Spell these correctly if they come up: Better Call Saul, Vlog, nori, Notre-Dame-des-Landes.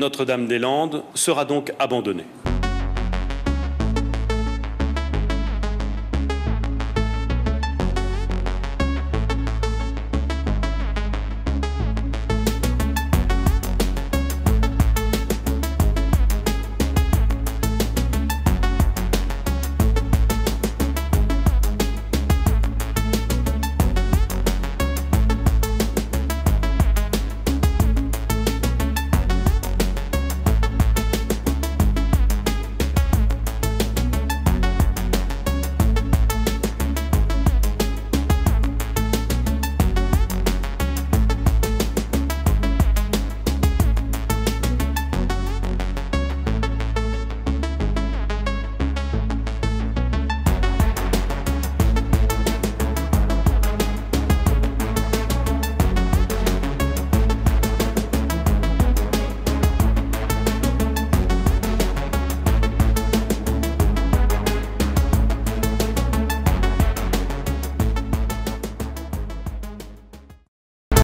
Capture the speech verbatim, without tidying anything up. Notre-Dame-des-Landes sera donc abandonnée.